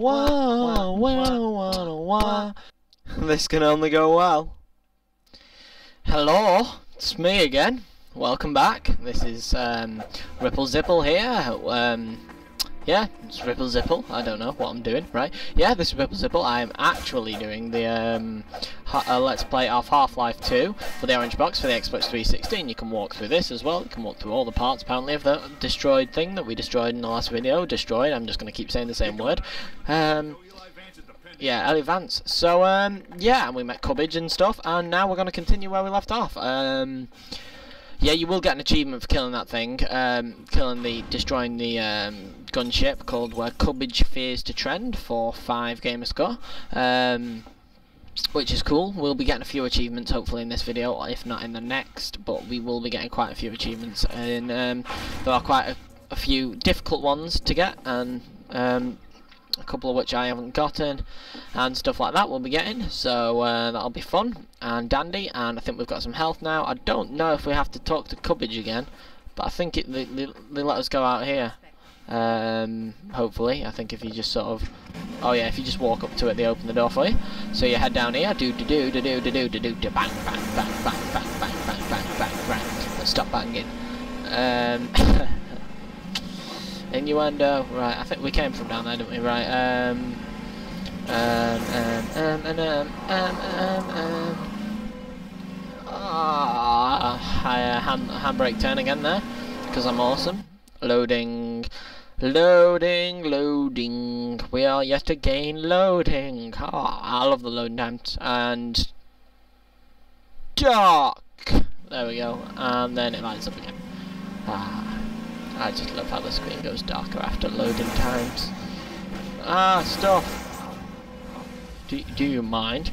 wah. This can only go well. Hello, it's me again. Welcome back. This is Ripple Zipple here. Yeah, it's Ripple Zipple. I don't know what I'm doing, right? Yeah, this is Ripple Zipple. I am actually doing the Let's Play of Half Life 2 for the Orange Box for the Xbox 360. And you can walk through this as well. You can walk through all the parts, apparently, of the destroyed thing that we destroyed in the last video. Destroyed, I'm just going to keep saying the same word. Yeah, Eli Vance. So, yeah, and we met Cubbage and stuff. And now we're going to continue where we left off. Yeah, you will get an achievement for killing that thing, destroying the gunship called Where Cubbage Fears to Trend for 5 gamer score, which is cool. We'll be getting a few achievements hopefully in this video, if not in the next, but we will be getting quite a few achievements, and there are quite a few difficult ones to get, and a couple of which I haven't gotten, and stuff like that we'll be getting, so that'll be fun and dandy. And I think we've got some health now. I don't know if we have to talk to Cubbage again, but I think they let us go out here, hopefully. I think if you just sort of, oh yeah, if you just walk up to it, they open the door for you. So you head down here, do bang bang bang bang bang bang bang bang bang bang. Let's stop banging. Innuendo, right, I think we came from down there, didn't we? Right, handbrake turn again there, because I'm awesome. Loading, loading, loading, we are yet again loading. Oh, I love the loading times. And dark, there we go, and then it lights up again. I just love how the screen goes darker after loading times. Ah, stuff! Do you mind?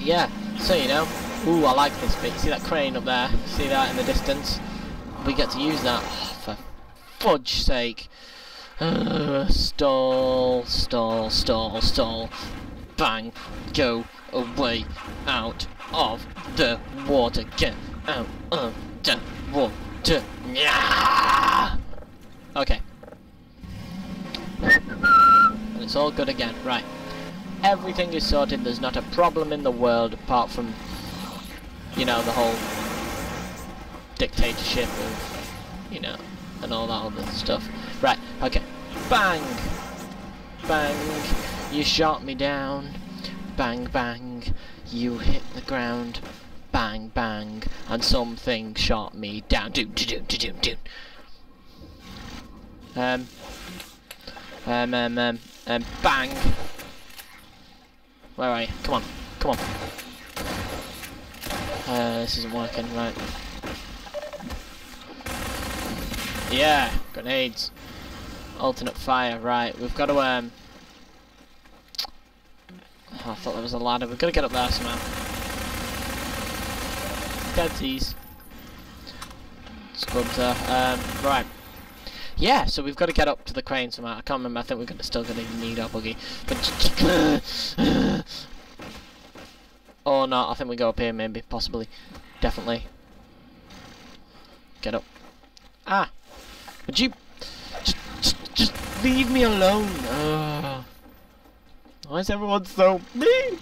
Yeah, so you know. Ooh, I like this bit. See that crane up there? See that in the distance? We get to use that. Oh, for fudge's sake. Stall, stall, stall, stall. Bang. Go away. Out of the water. Get out of the water. Yeah. Okay. And it's all good again. Right. Everything is sorted. There's not a problem in the world apart from, you know, the whole dictatorship of, you know, and all that other stuff. Right. Okay. Bang. Bang. You shot me down. Bang, bang. You hit the ground. Bang, bang, and something shot me down. Doom, doom, doom, doom, doom. Bang. Where are you? Come on, come on. This isn't working, right. Yeah, grenades. Alternate fire, right. We've got to, oh, I thought there was a ladder. We've got to get up there somehow. Deadsies. Squibzer. Right. Yeah, so we've got to get up to the crane somehow. I can't remember. I think we're gonna, still going to need our buggy. But or not. I think we go up here maybe. Possibly. Definitely. Get up. Ah! Would you... Just leave me alone. Why is everyone so mean?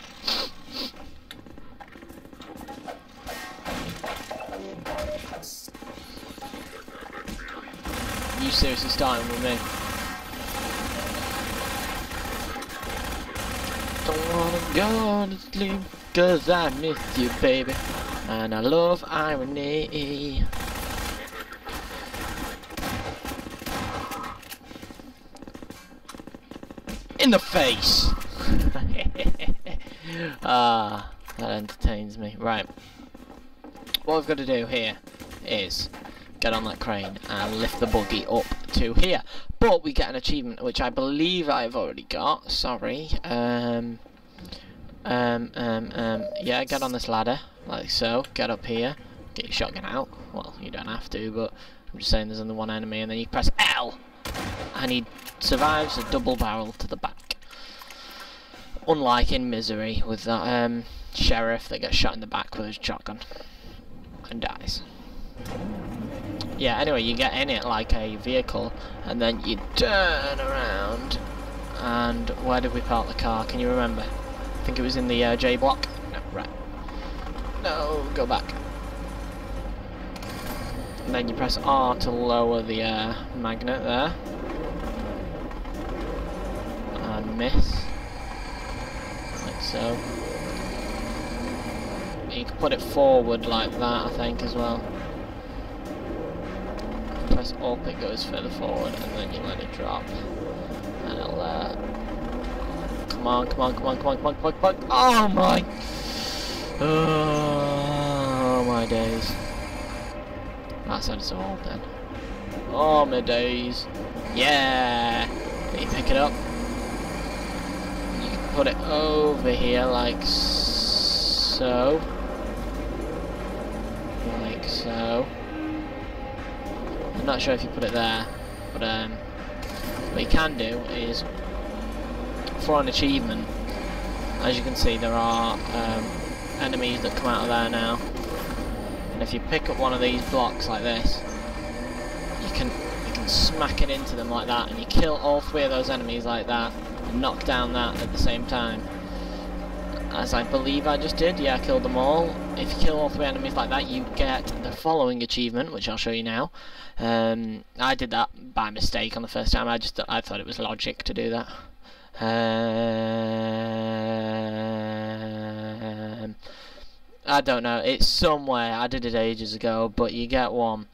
You seriously starting with me? Don't wanna go to sleep, cause I miss you, baby. And I love irony. In the face! Ah, that entertains me. Right. What we've got to do here is get on that crane and lift the buggy up to here. But we get an achievement, which I believe I've already got. Sorry. Yeah, get on this ladder, like so. Get up here. Get your shotgun out. Well, you don't have to, but I'm just saying there's only one enemy, and then you press L, and he survives a double barrel to the back. Unlike in Misery with that sheriff that gets shot in the back with his shotgun and dies. Yeah, anyway, you get in it like a vehicle, and then you turn around And where did we park the car? Can you remember? I think it was in the J block. No, right. No, go back. And then you press R to lower the magnet there. And miss. Like so. You can put it forward like that, I think, as well. Press up, it goes further forward, and then you let it drop. And it'll, come on, come on, come on, come on, come on, come on, come on. Oh my! Oh my days. That sounded so old then. Oh my days. Yeah! Can you pick it up? You can put it over here like so. Like so. I'm not sure if you put it there, but what you can do is, for an achievement, as you can see there are enemies that come out of there now. And if you pick up one of these blocks like this, you can smack it into them like that, and you kill all three of those enemies like that, and knock down that at the same time. As I believe I just did, yeah, I killed them all. If you kill all three enemies like that, you get the following achievement, which I'll show you now. I did that by mistake on the first time. I thought it was logic to do that. I don't know, it's somewhere, I did it ages ago, but you get one.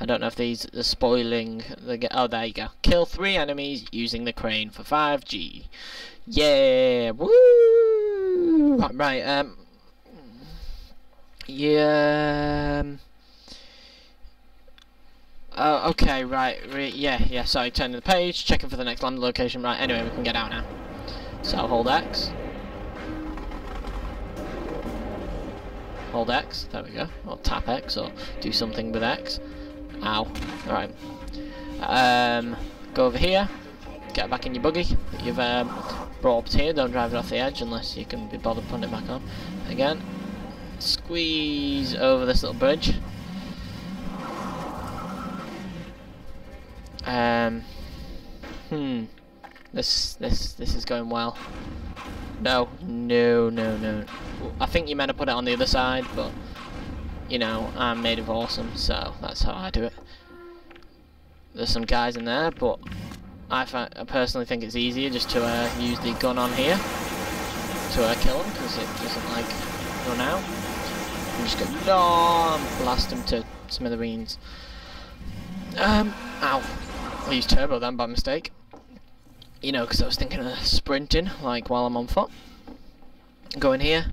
I don't know if these are spoiling, oh there you go. Kill 3 enemies using the crane for 5G. Yeah, woo! Right, yeah, oh, okay, right, yeah, sorry, turning the page, checking for the next lambda location, right, anyway, we can get out now. So, hold X. Hold X, there we go, or tap X, or do something with X. Ow, alright. Go over here, get back in your buggy that you've brought up here, don't drive it off the edge unless you can be bothered putting it back on. Again, squeeze over this little bridge. This is going well. No. I think you meant to put it on the other side, but you know, I'm made of awesome, so that's how I do it. There's some guys in there, but I personally think it's easier just to use the gun on here to kill them, because it doesn't like run out. I'm just going to blast them to smithereens. Ow. I used turbo then by mistake. You know, because I was thinking of sprinting, like while I'm on foot. Go in here,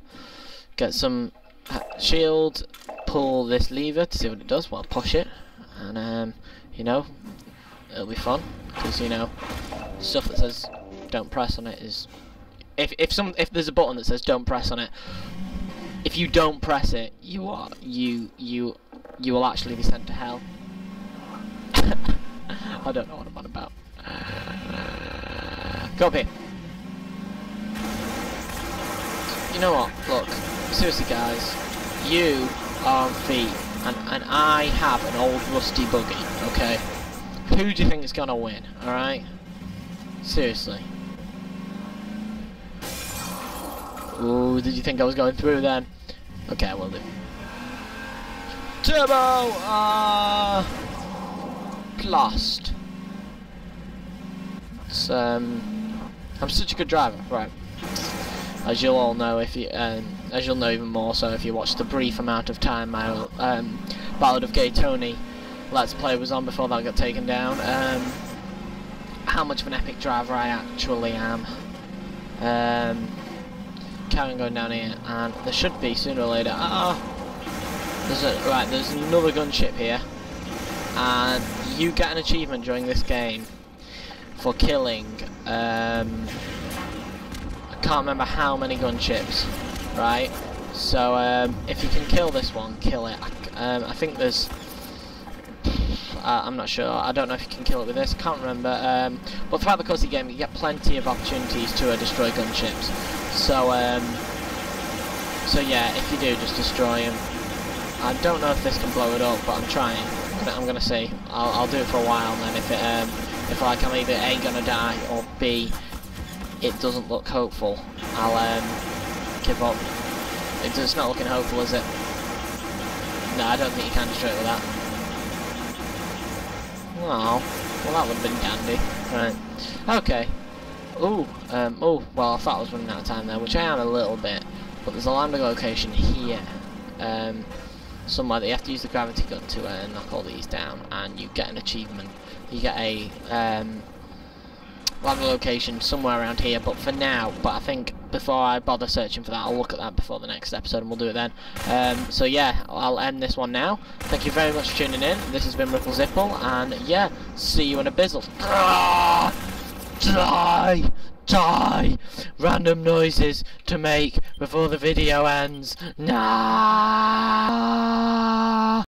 get some shield, pull this lever to see what it does. Well, push it, and you know, it'll be fun because you know, stuff that says don't press on it is if there's a button that says don't press on it, if you don't press it, you will actually be sent to hell. I don't know what I'm on about. Go up here. You know what? Look, seriously, guys, you are on feet, and I have an old rusty buggy. Okay, who do you think is gonna win? All right, seriously. Ooh, did you think I was going through then? Okay, I will do. Turbo! Lost. It's, I'm such a good driver, right? As you'll all know, if you, as you'll know even more so if you watch the brief amount of time my Ballad of Gay Tony Let's Play was on before that got taken down, how much of an epic driver I actually am. Carrying going down here, and there should be sooner or later. Right, there's another gunship here. And you get an achievement during this game for killing, I can't remember how many gunships, right? So if you can kill this one, kill it. I think there's, I'm not sure, I don't know if you can kill it with this, can't remember. But throughout the course of the game you get plenty of opportunities to destroy gunships. So, so yeah, if you do, just destroy them. I don't know if this can blow it up, but I'm trying. I'm gonna see. I'll do it for a while, and then if I can, either A, gonna die, or B, it doesn't look hopeful, I'll give up. It's not looking hopeful, is it? No, I don't think you can destroy it with that. Wow. Well, that would have been dandy. Right. Okay. Ooh. Oh, well, I thought I was running out of time there, which I am a little bit. But there's a lambda location here. Somewhere that you have to use the gravity gun to knock all these down, and you get an achievement. You get a lambda location somewhere around here, but for now, I think before I bother searching for that, I'll look at that before the next episode and we'll do it then. So yeah, I'll end this one now. Thank you very much for tuning in. This has been Ripple Zipple, and yeah, see you in a bizzle. Ah, die! Die! Random noises to make before the video ends. Nah.